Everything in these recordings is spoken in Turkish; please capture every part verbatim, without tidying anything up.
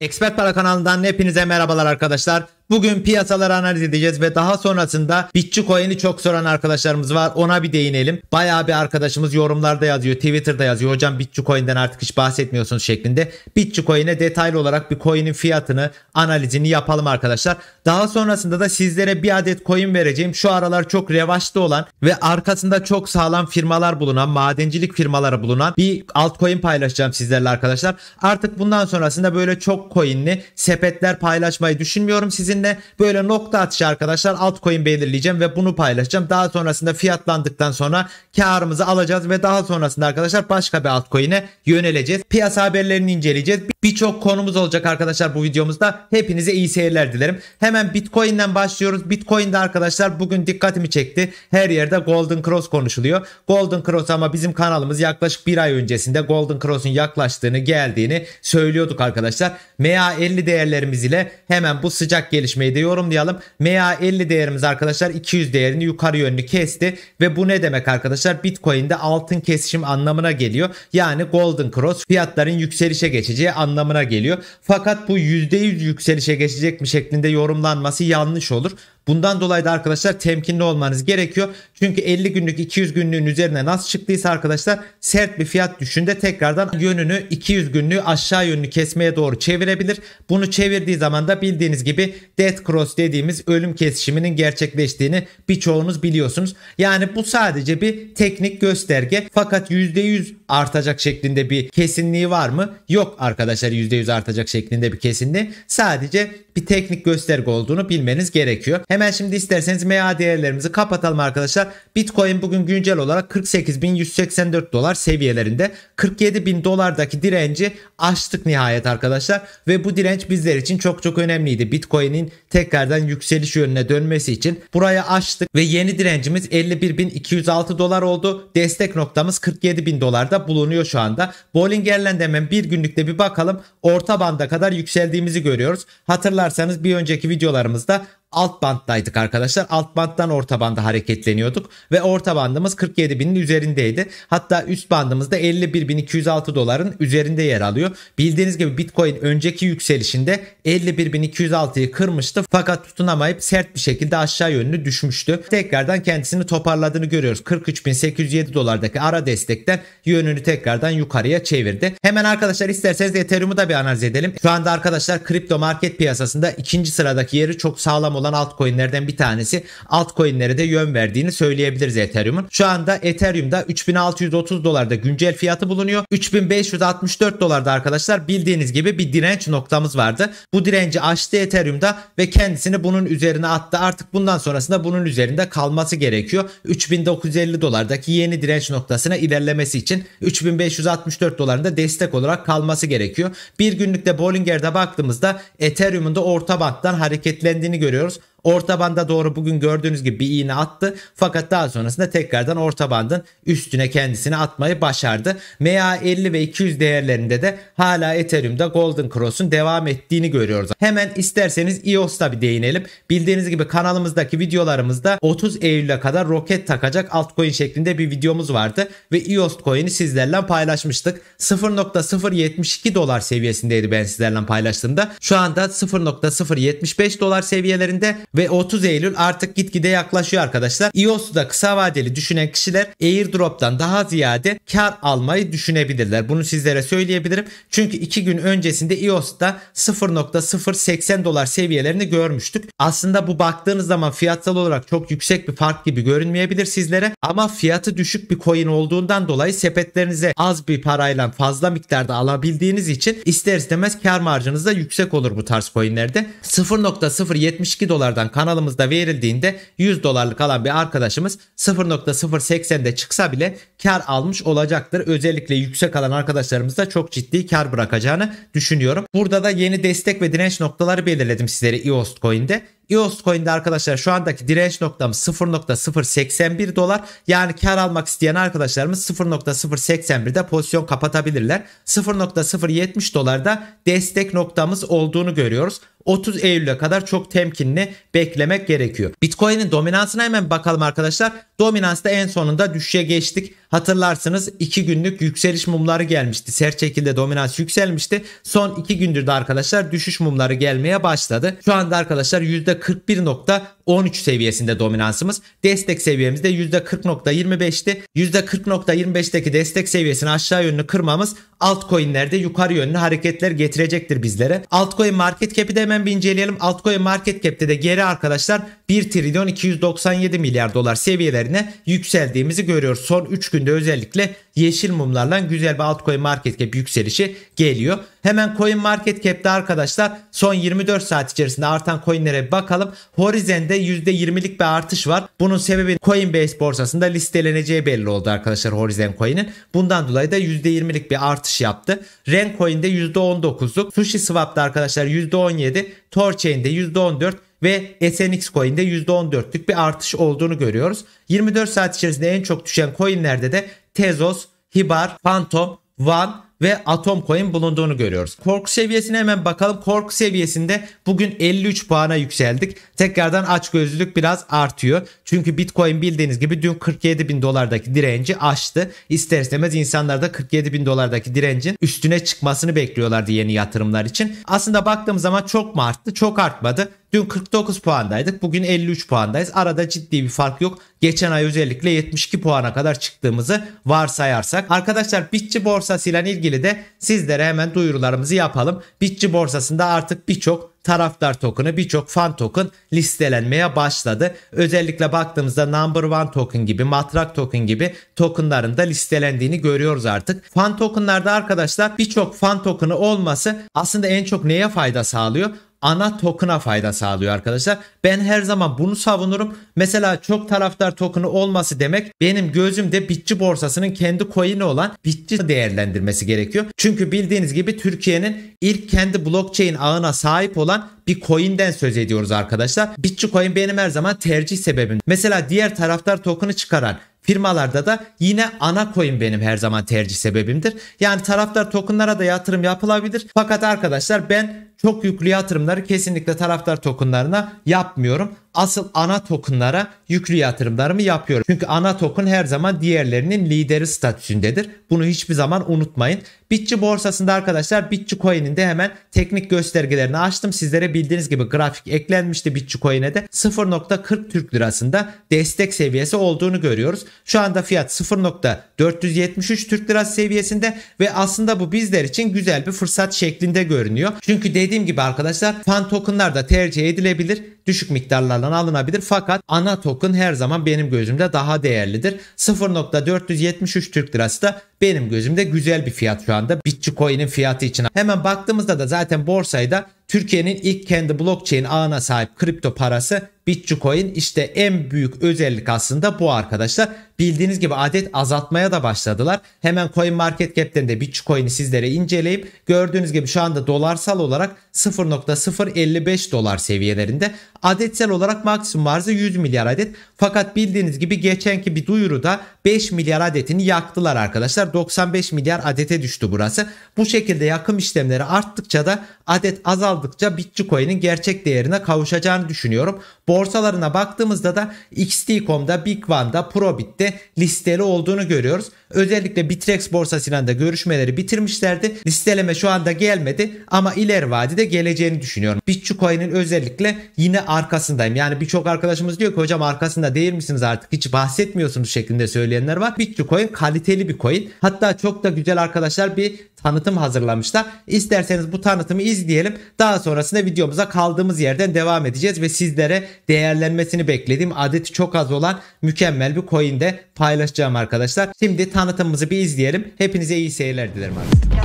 Expert Para kanalından hepinize merhabalar arkadaşlar. Bugün piyasaları analiz edeceğiz ve daha sonrasında Bitcoin'i çok soran arkadaşlarımız var. Ona bir değinelim. Bayağı bir arkadaşımız yorumlarda yazıyor, Twitter'da yazıyor. Hocam Bitcoin'den artık hiç bahsetmiyorsunuz şeklinde. Bitcoin'e detaylı olarak bir coin'in fiyatını, analizini yapalım arkadaşlar. Daha sonrasında da sizlere bir adet coin vereceğim. Şu aralar çok revaçta olan ve arkasında çok sağlam firmalar bulunan, madencilik firmaları bulunan bir altcoin paylaşacağım sizlerle arkadaşlar. Artık bundan sonrasında böyle çok coin'li sepetler paylaşmayı düşünmüyorum sizin. Böyle nokta atışı arkadaşlar altcoin belirleyeceğim ve bunu paylaşacağım. Daha sonrasında fiyatlandıktan sonra karımızı alacağız ve daha sonrasında arkadaşlar başka bir altcoin'e yöneleceğiz. Piyasa haberlerini inceleyeceğiz. Birçok konumuz olacak arkadaşlar bu videomuzda. Hepinize iyi seyirler dilerim. Hemen Bitcoin'den başlıyoruz. Bitcoin'de arkadaşlar bugün dikkatimi çekti. Her yerde Golden Cross konuşuluyor. Golden Cross ama bizim kanalımız yaklaşık bir ay öncesinde Golden Cross'un yaklaştığını, geldiğini söylüyorduk arkadaşlar. M A elli değerlerimiz ile hemen bu sıcak geliş de yorumlayalım. M A elli değerimiz arkadaşlar iki yüz değerini yukarı yönlü kesti ve bu ne demek arkadaşlar? Bitcoin'de altın kesişim anlamına geliyor. Yani Golden Cross fiyatların yükselişe geçeceği anlamına geliyor. Fakat bu yüzde yüz yükselişe geçecek mi şeklinde yorumlanması yanlış olur. Bundan dolayı da arkadaşlar temkinli olmanız gerekiyor. Çünkü elli günlük iki yüz günlüğün üzerine nasıl çıktıysa arkadaşlar sert bir fiyat düşüşünde tekrardan yönünü iki yüz günlüğü aşağı yönlü kesmeye doğru çevirebilir. Bunu çevirdiği zaman da bildiğiniz gibi death cross dediğimiz ölüm kesişiminin gerçekleştiğini birçoğunuz biliyorsunuz. Yani bu sadece bir teknik gösterge. Fakat yüzde yüz artacak şeklinde bir kesinliği var mı? Yok arkadaşlar, yüzde yüz artacak şeklinde bir kesinliği. Sadece bir teknik gösterge olduğunu bilmeniz gerekiyor. Hemen şimdi isterseniz M A değerlerimizi kapatalım arkadaşlar. Bitcoin bugün güncel olarak kırk sekiz bin yüz seksen dört dolar seviyelerinde, kırk yedi bin dolardaki direnci aştık nihayet arkadaşlar. Ve bu direnç bizler için çok çok önemliydi. Bitcoin'in tekrardan yükseliş yönüne dönmesi için buraya aştık ve yeni direncimiz elli bir bin iki yüz altı dolar oldu. Destek noktamız kırk yedi bin dolarda bulunuyor şu anda. Bollinger'le de hemen bir günlükte bir bakalım. Orta banda kadar yükseldiğimizi görüyoruz. Hatırlarsanız bir önceki videolarımızda alt banttaydık arkadaşlar. Alt banttan orta banda hareketleniyorduk ve orta bandımız kırk yedi binin üzerindeydi. Hatta üst bandımızda elli bir bin iki yüz altı doların üzerinde yer alıyor. Bildiğiniz gibi Bitcoin önceki yükselişinde elli bir bin iki yüz altıyı kırmıştı fakat tutunamayıp sert bir şekilde aşağı yönlü düşmüştü. Tekrardan kendisini toparladığını görüyoruz. kırk üç bin sekiz yüz yedi dolardaki ara destekten yönünü tekrardan yukarıya çevirdi. Hemen arkadaşlar isterseniz Ethereum'u da bir analiz edelim. Şu anda arkadaşlar kripto market piyasasında ikinci sıradaki yeri çok sağlam olan altcoin'lerden bir tanesi. Altcoin'lere de yön verdiğini söyleyebiliriz Ethereum'un. Şu anda Ethereum'da üç bin altı yüz otuz dolarda güncel fiyatı bulunuyor. üç bin beş yüz altmış dört dolarda arkadaşlar bildiğiniz gibi bir direnç noktamız vardı. Bu direnci aştı Ethereum'da ve kendisini bunun üzerine attı. Artık bundan sonrasında bunun üzerinde kalması gerekiyor. üç bin dokuz yüz elli dolardaki yeni direnç noktasına ilerlemesi için üç bin beş yüz altmış dört dolarında destek olarak kalması gerekiyor. Bir günlükte Bollinger'de baktığımızda Ethereum'un da orta banttan hareketlendiğini görüyoruz. Orta banda doğru bugün gördüğünüz gibi bir iğne attı fakat daha sonrasında tekrardan orta bandın üstüne kendisini atmayı başardı. M A elli ve iki yüz değerlerinde de hala Ethereum'da Golden Cross'un devam ettiğini görüyoruz. Hemen isterseniz E O S'ta bir değinelim. Bildiğiniz gibi kanalımızdaki videolarımızda otuz Eylül'e kadar roket takacak altcoin şeklinde bir videomuz vardı ve E O S coin'i sizlerle paylaşmıştık. sıfır nokta sıfır yetmiş iki dolar seviyesindeydi ben sizlerle paylaştığımda. Şu anda sıfır nokta sıfır yetmiş beş dolar seviyelerinde ve otuz Eylül artık gitgide yaklaşıyor arkadaşlar. E O S'u da kısa vadeli düşünen kişiler airdrop'tan daha ziyade kar almayı düşünebilirler. Bunu sizlere söyleyebilirim. Çünkü iki gün öncesinde E O S'ta sıfır nokta sıfır seksen dolar seviyelerini görmüştük. Aslında bu baktığınız zaman fiyatsal olarak çok yüksek bir fark gibi görünmeyebilir sizlere. Ama fiyatı düşük bir coin olduğundan dolayı sepetlerinize az bir parayla fazla miktarda alabildiğiniz için ister istemez kar marjınız da yüksek olur bu tarz coinlerde. sıfır nokta sıfır yetmiş iki dolar kanalımızda verildiğinde yüz dolarlık alan bir arkadaşımız sıfır nokta sıfır seksende çıksa bile kar almış olacaktır. Özellikle yüksek alan arkadaşlarımız da çok ciddi kar bırakacağını düşünüyorum. Burada da yeni destek ve direnç noktaları belirledim sizlere E O S coin'de. E O S coin'de arkadaşlar şu andaki direnç noktamız sıfır nokta sıfır seksen bir dolar. Yani kar almak isteyen arkadaşlarımız sıfır nokta sıfır seksen birde pozisyon kapatabilirler. sıfır nokta sıfır yetmiş dolarda destek noktamız olduğunu görüyoruz. otuz Eylül'e kadar çok temkinli beklemek gerekiyor. Bitcoin'in dominansına hemen bakalım arkadaşlar. Dominansta en sonunda düşüşe geçtik. Hatırlarsınız iki günlük yükseliş mumları gelmişti. Sert şekilde dominans yükselmişti. Son iki gündür de arkadaşlar düşüş mumları gelmeye başladı. Şu anda arkadaşlar yüzde kırk bir nokta on üç seviyesinde dominansımız. Destek seviyemizde yüzde kırk nokta yirmi beş'ti. yüzde kırk nokta yirmi beş'teki destek seviyesini aşağı yönlü kırmamız altcoin'lerde yukarı yönlü hareketler getirecektir bizlere. Altcoin Marketcap'i de hemen bir inceleyelim. Altcoin Marketcap'te de geri arkadaşlar bir trilyon iki yüz doksan yedi milyar dolar seviyelerine yükseldiğimizi görüyoruz. Son üç günde özellikle yeşil mumlarla güzel bir altcoin Marketcap yükselişi geliyor. Hemen Coinmarketcap'te arkadaşlar son yirmi dört saat içerisinde artan coinlere bakalım. Horizon'de yüzde yirmi'lik bir artış var. Bunun sebebi Coinbase borsasında listeleneceği belli oldu arkadaşlar Horizon coin'in. Bundan dolayı da yüzde yirmi'lik bir artış yaptı. Ren coin'de yüzde on dokuz'luk, SushiSwap'ta arkadaşlar yüzde on yedi, THORChain'de yüzde on dört ve S N X coin'de yüzde on dört'lük bir artış olduğunu görüyoruz. yirmi dört saat içerisinde en çok düşen coin'lerde de Tezos, Hibar, Phantom, Wan ve Atom coin bulunduğunu görüyoruz. Korku seviyesine hemen bakalım. Korku seviyesinde bugün elli üç puana yükseldik. Tekrardan açgözlülük biraz artıyor. Çünkü Bitcoin bildiğiniz gibi dün kırk yedi bin dolardaki direnci aştı. İster istemez insanlar da kırk yedi bin dolardaki direncin üstüne çıkmasını bekliyorlardı yeni yatırımlar için. Aslında baktığım zaman çok mu arttı? Çok artmadı. Dün kırk dokuz puandaydık. Bugün elli üç puandayız. Arada ciddi bir fark yok. Geçen ay özellikle yetmiş iki puana kadar çıktığımızı varsayarsak. Arkadaşlar Bitçi borsasıyla ilgili de sizlere hemen duyurularımızı yapalım. Bitçi borsasında artık birçok taraftar token'ı, birçok fan token listelenmeye başladı. Özellikle baktığımızda number one token gibi, matrak token gibi tokenların da listelendiğini görüyoruz artık. Fan token'larda arkadaşlar birçok fan token'ı olması aslında en çok neye fayda sağlıyor? Ana token'a fayda sağlıyor arkadaşlar. Ben her zaman bunu savunurum. Mesela çok taraftar token'ı olması demek benim gözümde Bitçi borsasının kendi coin'i olan Bitçi değerlendirmesi gerekiyor. Çünkü bildiğiniz gibi Türkiye'nin ilk kendi blockchain ağına sahip olan bir coin'den söz ediyoruz arkadaşlar. Bitçi coin benim her zaman tercih sebebim. Mesela diğer taraftar token'ı çıkaran firmalarda da yine ana coin benim her zaman tercih sebebimdir. Yani taraftar token'lara da yatırım yapılabilir. Fakat arkadaşlar ben çok yüklü yatırımları kesinlikle taraftar tokenlarına yapmıyorum. Asıl ana tokenlara yüklü yatırımlarımı yapıyorum. Çünkü ana token her zaman diğerlerinin lideri statüsündedir. Bunu hiçbir zaman unutmayın. Bitçi borsasında arkadaşlar Bitçi coin'in de hemen teknik göstergelerini açtım. Sizlere bildiğiniz gibi grafik eklenmişti Bitçi coin'e de. sıfır nokta kırk Türk lirasında destek seviyesi olduğunu görüyoruz. Şu anda fiyat sıfır nokta dört yüz yetmiş üç Türk lirası seviyesinde ve aslında bu bizler için güzel bir fırsat şeklinde görünüyor. Çünkü dediğim gibi arkadaşlar fan tokenlar da tercih edilebilir. Düşük miktarlardan alınabilir fakat ana token her zaman benim gözümde daha değerlidir. sıfır nokta dört yüz yetmiş üç Türk lirası da benim gözümde güzel bir fiyat şu anda Bitçi coin'in fiyatı için. Hemen baktığımızda da zaten borsayı da Türkiye'nin ilk kendi blockchain ağına sahip kripto parası Bitçi coin, işte en büyük özellik aslında bu arkadaşlar. Bildiğiniz gibi adet azaltmaya da başladılar. Hemen Coinmarketcap'ten de Bitçi coin'i sizlere inceleyip gördüğünüz gibi şu anda dolarsal olarak sıfır nokta sıfır elli beş dolar seviyelerinde. Adetsel olarak maksimum arzı yüz milyar adet. Fakat bildiğiniz gibi geçenki bir duyuruda beş milyar adetini yaktılar arkadaşlar. doksan beş milyar adete düştü burası. Bu şekilde yakım işlemleri arttıkça da adet azaldıkça Bitçi coin'in gerçek değerine kavuşacağını düşünüyorum. Borsalarına baktığımızda da X T nokta com'da, BigOne'da, Probit'te listeli olduğunu görüyoruz. Özellikle Bitrex borsasıyla da görüşmeleri bitirmişlerdi. Listeleme şu anda gelmedi ama ileri vadede geleceğini düşünüyorum. Bitçi coin'in özellikle yine arkasındayım. Yani birçok arkadaşımız diyor ki hocam arkasında değil misiniz artık, hiç bahsetmiyorsunuz şeklinde söyleyenler var. Bitçi coin kaliteli bir coin. Hatta çok da güzel arkadaşlar bir tanıtım hazırlamışlar. İsterseniz bu tanıtımı izleyelim. Daha sonrasında videomuza kaldığımız yerden devam edeceğiz ve sizlere değerlenmesini beklediğim adeti çok az olan mükemmel bir coin de paylaşacağım arkadaşlar. Şimdi tanıtımımızı bir izleyelim. Hepinize iyi seyirler dilerim arkadaşlar.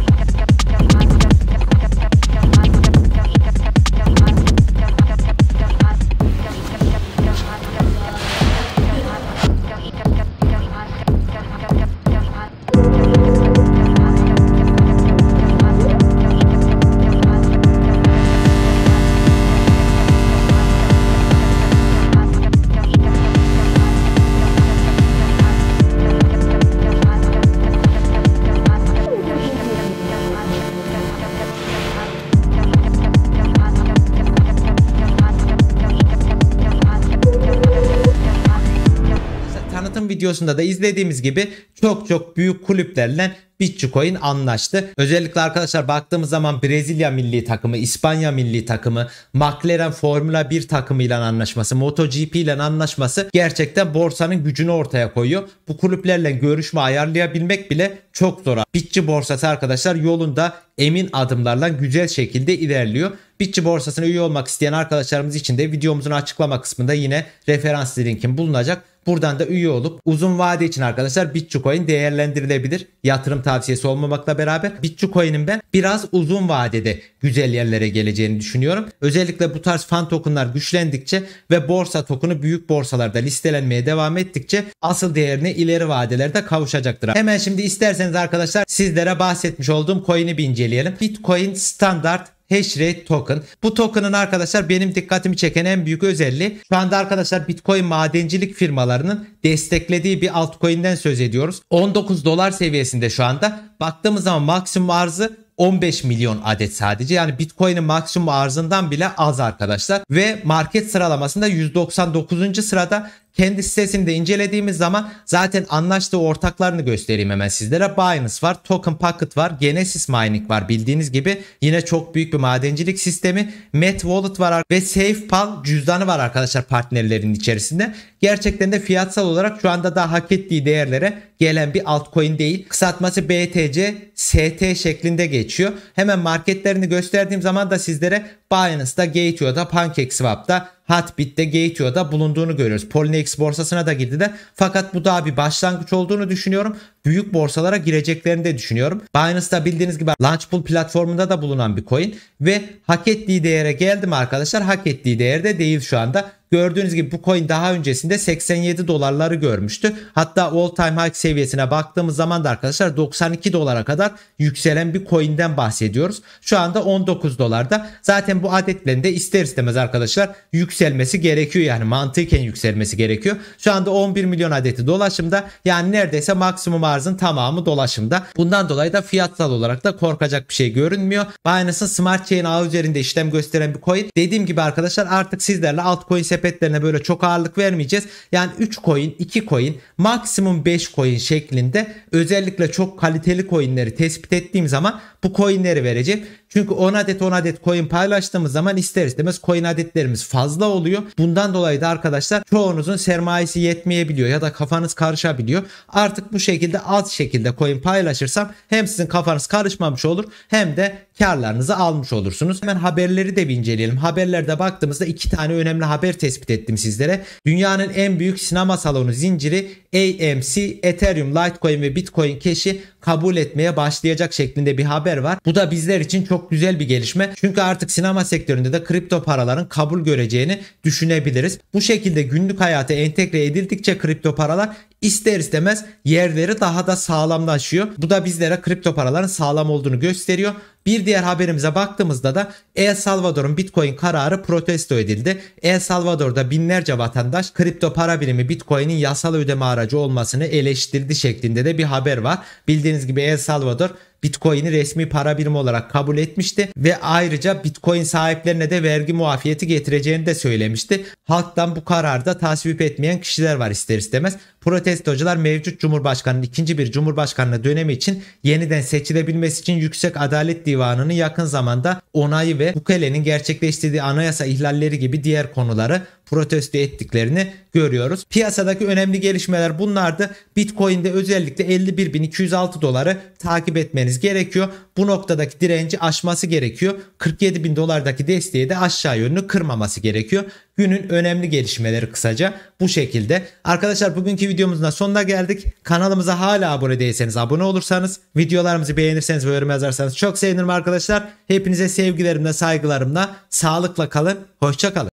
videosunda da izlediğimiz gibi çok çok büyük kulüplerle Bitcoin anlaştı. Özellikle arkadaşlar baktığımız zaman Brezilya milli takımı, İspanya milli takımı, McLaren Formula bir takımıyla anlaşması, MotoGP ile anlaşması gerçekten borsanın gücünü ortaya koyuyor. Bu kulüplerle görüşme ayarlayabilmek bile çok zor. Bitcoin borsası arkadaşlar yolunda emin adımlarla güzel şekilde ilerliyor. Bitcoin borsasına üye olmak isteyen arkadaşlarımız için de videomuzun açıklama kısmında yine referans linkim bulunacak. Buradan da üye olup uzun vade için arkadaşlar Bitcoin değerlendirilebilir. Yatırım tavsiyesi olmamakla beraber Bitcoin'in ben biraz uzun vadede güzel yerlere geleceğini düşünüyorum. Özellikle bu tarz fan tokenlar güçlendikçe ve borsa tokunu büyük borsalarda listelenmeye devam ettikçe asıl değerine ileri vadelerde kavuşacaktır. Hemen şimdi isterseniz arkadaşlar sizlere bahsetmiş olduğum coin'i bir inceleyelim. Bitcoin Standard Hashrate Token. Bu token'ın arkadaşlar benim dikkatimi çeken en büyük özelliği, şu anda arkadaşlar Bitcoin madencilik firmalarının desteklediği bir altcoin'den söz ediyoruz. on dokuz dolar seviyesinde şu anda. Baktığımız zaman maksimum arzı on beş milyon adet sadece. Yani Bitcoin'in maksimum arzından bile az arkadaşlar. Ve market sıralamasında yüz doksan dokuzuncu sırada. Kendi sitesini de incelediğimiz zaman zaten anlaştığı ortaklarını göstereyim hemen sizlere. Binance var, Token Pocket var, Genesis Mining var bildiğiniz gibi. Yine çok büyük bir madencilik sistemi. Met Wallet var ve SafePal cüzdanı var arkadaşlar partnerlerinin içerisinde. Gerçekten de fiyatsal olarak şu anda daha hak ettiği değerlere gelen bir altcoin değil. Kısaltması B T C S T şeklinde geçiyor. Hemen marketlerini gösterdiğim zaman da sizlere Binance'da, Gateo'da, PancakeSwap'da, Hotbit'te, Gateo'da bulunduğunu görüyoruz. Polinex borsasına da girdi de, fakat bu daha bir başlangıç olduğunu düşünüyorum. Büyük borsalara gireceklerini de düşünüyorum. Binance'da bildiğiniz gibi Launchpool platformunda da bulunan bir coin ve hak ettiği değere geldi mi arkadaşlar? Hak ettiği değerde değil şu anda. Gördüğünüz gibi bu coin daha öncesinde seksen yedi dolarları görmüştü. Hatta all time high seviyesine baktığımız zaman da arkadaşlar doksan iki dolara kadar yükselen bir coin'den bahsediyoruz. Şu anda on dokuz dolarda. Zaten bu adetlerin de ister istemez arkadaşlar yükselmesi gerekiyor, yani mantıken yükselmesi gerekiyor. Şu anda on bir milyon adeti dolaşımda, yani neredeyse maksimum arzın tamamı dolaşımda. Bundan dolayı da fiyatsal olarak da korkacak bir şey görünmüyor. Binance'ın Smart Chain ağı üzerinde işlem gösteren bir coin. Dediğim gibi arkadaşlar artık sizlerle altcoin sepetlerine böyle çok ağırlık vermeyeceğiz. Yani üç coin, iki coin, maksimum beş coin şeklinde özellikle çok kaliteli coinleri tespit ettiğim zaman bu coinleri vereceğim. Çünkü on adet on adet coin paylaştığımız zaman ister istemez coin adetlerimiz fazla oluyor. Bundan dolayı da arkadaşlar çoğunuzun sermayesi yetmeyebiliyor ya da kafanız karışabiliyor. Artık bu şekilde az şekilde coin paylaşırsam hem sizin kafanız karışmamış olur hem de karlarınızı almış olursunuz. Hemen haberleri de bir inceleyelim. Haberlerde baktığımızda iki tane önemli haber tespit ettim sizlere. Dünyanın en büyük sinema salonu zinciri A M C, Ethereum, Litecoin ve Bitcoin Cash'i kabul etmeye başlayacak şeklinde bir haber var. Bu da bizler için çok güzel bir gelişme. Çünkü artık sinema sektöründe de kripto paraların kabul göreceğini düşünebiliriz. Bu şekilde günlük hayata entegre edildikçe kripto paralar ister istemez yerleri daha da sağlamlaşıyor. Bu da bizlere kripto paraların sağlam olduğunu gösteriyor. Bir diğer haberimize baktığımızda da El Salvador'un Bitcoin kararı protesto edildi. El Salvador'da binlerce vatandaş kripto para birimi Bitcoin'in yasal ödeme aracı olmasını eleştirdi şeklinde de bir haber var. Bildiğiniz gibi El Salvador Bitcoin'i resmi para birimi olarak kabul etmişti ve ayrıca Bitcoin sahiplerine de vergi muafiyeti getireceğini de söylemişti. Halktan bu kararı da tasvip etmeyen kişiler var ister istemez. Protestocular mevcut Cumhurbaşkanı'nın ikinci bir Cumhurbaşkanlığı dönemi için yeniden seçilebilmesi için Yüksek Adalet Divanı'nın yakın zamanda onayı ve Bukele'nin gerçekleştirdiği anayasa ihlalleri gibi diğer konuları protesto ettiklerini görüyoruz. Piyasadaki önemli gelişmeler bunlardı. Bitcoin'de özellikle elli bir bin iki yüz altı doları takip etmeniz gerekiyor. Bu noktadaki direnci aşması gerekiyor. kırk yedi bin dolardaki desteği de aşağı yönlü kırmaması gerekiyor. Günün önemli gelişmeleri kısaca bu şekilde. Arkadaşlar bugünkü videomuzun da sonuna geldik. Kanalımıza hala abone değilseniz abone olursanız, videolarımızı beğenirseniz ve yorum yazarsanız çok sevinirim arkadaşlar. Hepinize sevgilerimle, saygılarımla, sağlıkla kalın, hoşça kalın.